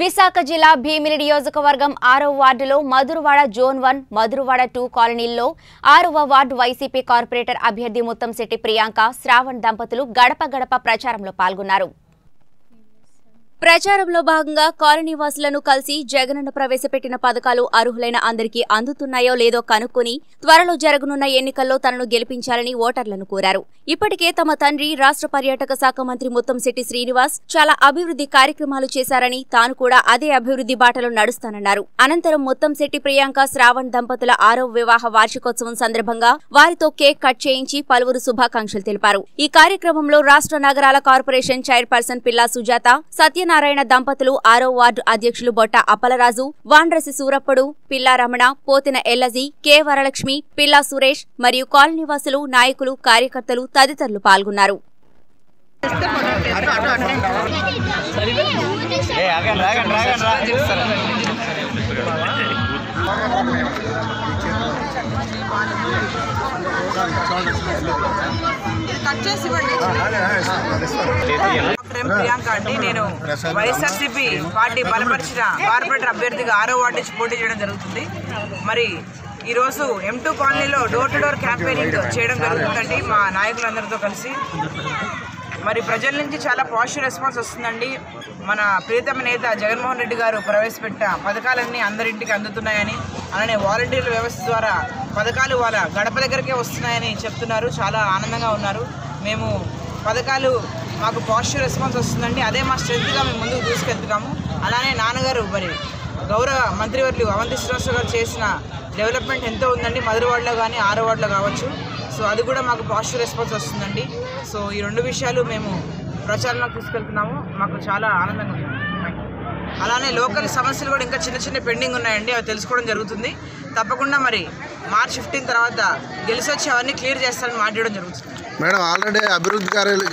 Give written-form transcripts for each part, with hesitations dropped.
విశాఖ జిల్లా భీమిలి నియోజకవర్గం 6వ వార్డులో మధురవాడ జోన్ 1 మధురవాడ 2 కాలనీల్లో 6వ వార్డు వైసీపీ కార్పొరేటర్ అభ్యర్థి ముత్తంశెట్టి ప్రియాంక శ్రావణ్ దంపతులు గడప గడప ప్రచారంలో పాల్గొన్నారు. ప్రచారంలో భాగంగా కాలనీవాసులను కలిసి జగనన్న ప్రవేశపెట్టిన పథకాలు అర్హులైన అందరికీ అందుతున్నాయో లేదో కనుక్కొని త్వరలో జరగనున్న ఎన్నికల్లో తనను గెలిపించాలని ఓటర్లను కోరారు. ఇప్పటికే తమ తండ్రి రాష్ట్ర పర్యాటక శాఖ మంత్రి ముత్తంశెట్టి శ్రీనివాస్ చాలా అభివృద్ధి కార్యక్రమాలు చేశారని తాను కూడా అదే అభివృద్ధి బాటలో నడుస్తానన్నారు. అనంతరం ముత్తంశెట్టి ప్రియాంక శ్రావణ్ దంపతుల 6వ వివాహ వార్షికోత్సవం సందర్భంగా వారితో కేక్ కట్ చేయించి పలువురు శుభాకాంక్షలు తెలిపారు. ఈ కార్యక్రమంలో రాష్ట్ర నగరాల కార్పొరేషన్ చైర్పర్సన్ పిల్లా సుజాత, సత్య నారాయణ దంపతులు, 6వ వార్డు అధ్యక్షులు బొట్ట అప్పలరాజు, వాండ్రసి సూరప్పుడు, పిల్లారమణ, పోతిన ఎల్లజీ, కె వరలక్ష్మి, పిల్లా సురేష్ మరియు కాలనీవాసులు, నాయకులు, కార్యకర్తలు తదితరులు పాల్గొన్నారు. ప్రియాంక అండి, నేను వైఎస్ఆర్సీపీ పార్టీ బలపరిచిన కార్పొరేటర్ అభ్యర్థిగా 6వ వార్డు నుంచి పోటీ చేయడం జరుగుతుంది. మరి ఈరోజు M2 కాలనీలో డోర్ టు డోర్ క్యాంపెయినింగ్ చేయడం జరుగుతుందండి మా నాయకులందరితో కలిసి. మరి ప్రజల నుంచి చాలా పాజిటివ్ రెస్పాన్స్ వస్తుందండి. మన ప్రియతమ నేత జగన్మోహన్ రెడ్డి గారు ప్రవేశపెట్టిన పథకాలన్నీ అందరింటికి అందుతున్నాయని, అలానే వాలంటీర్ల వ్యవస్థ ద్వారా పథకాలు వాళ్ళ గడప దగ్గరకే వస్తున్నాయని చెప్తున్నారు. చాలా ఆనందంగా ఉన్నారు. మేము పథకాలు మాకు పాజిటివ్ రెస్పాన్స్ వస్తుందండి. అదే మా స్ట్రెంత్గా మేము ముందుకు తీసుకెళ్తున్నాము. అలానే నాన్నగారు మరి గౌరవ మంత్రివర్యులు అవంతి శ్రీనివాసరావు గారు చేసిన డెవలప్మెంట్ ఎంతో ఉందండి, మధురవాడలో కానీ 6వ వార్డులో కావచ్చు. సో అది కూడా మాకు పాజిటివ్ రెస్పాన్స్ వస్తుందండి. సో ఈ 2 విషయాలు మేము ప్రచారంలో తీసుకెళ్తున్నాము. మాకు చాలా ఆనందంగా ఉంది. అలానే లోకల్ సమస్యలు కూడా ఇంకా చిన్న చిన్న పెండింగ్ ఉన్నాయండి, అవి తెలుసుకోవడం జరుగుతుంది. తప్పకుండా మరి మార్చి 15 తర్వాత గెలిచి వచ్చి అవన్నీ క్లియర్ చేస్తారని మాట్లాడడం జరుగుతుంది. మేడం, ఆల్రెడీ అభివృద్ధి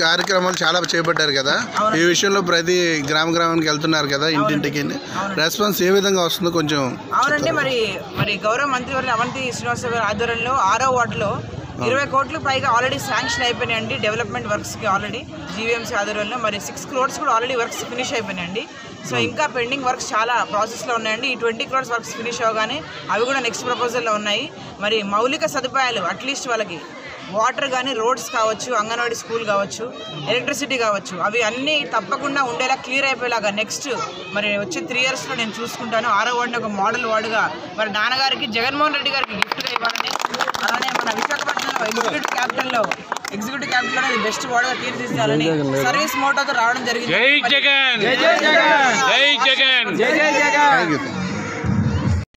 కార్యక్రమాలు చాలా చేపట్టారు కదా, ఈ విషయంలో ప్రతి గ్రామానికి వెళ్తున్నారు కదా, ఇంటింటికి రెస్పాన్స్ ఏ విధంగా వస్తుందో కొంచెం. అవునండి, మరి గౌరవ మంత్రివర్యులు అవంతి శ్రీనివాసరావు గారి ఆధ్వర్యంలో 6వ వార్డులో 20 కోట్లు పైగా ఆల్రెడీ శాంక్షన్ అయిపోయినాయండి డెవలప్మెంట్ వర్క్స్కి. ఆల్రెడీ జీవీఎంసీ ఆధ్వర్యంలో మరి 6 crores కూడా ఆల్రెడీ వర్క్స్ ఫినిష్ అయిపోయినాయండి. సో ఇంకా పెండింగ్ వర్క్స్ చాలా ప్రాసెస్లో ఉన్నాయండి. ఈ 20 crores వర్క్స్ ఫినిష్ అవగానే అవి కూడా నెక్స్ట్ ప్రపోజల్లో ఉన్నాయి. మరి మౌలిక సదుపాయాలు అట్లీస్ట్ వాళ్ళకి వాటర్ కానీ, రోడ్స్ కావచ్చు, అంగన్వాడీ స్కూల్ కావచ్చు, ఎలక్ట్రిసిటీ కావచ్చు, అవి అన్నీ తప్పకుండా ఉండేలా క్లియర్ అయిపోయేలాగా నెక్స్ట్ మరి వచ్చే 3 yearsలో నేను చూసుకుంటాను. 6వ వార్డుని ఒక మోడల్ వార్డుగా మరి నాన్నగారికి జగన్మోహన్ రెడ్డి గారికి గిఫ్ట్గా ఇవ్వాలని, అలానే మన విశాఖపట్నంలో ఎగ్జిక్యూటివ్ క్యాపిటల్లో ఇది బెస్ట్ వార్డుగా తీర్చిదిద్దాలని సర్వీస్ మోటోతో రావడం జరిగింది.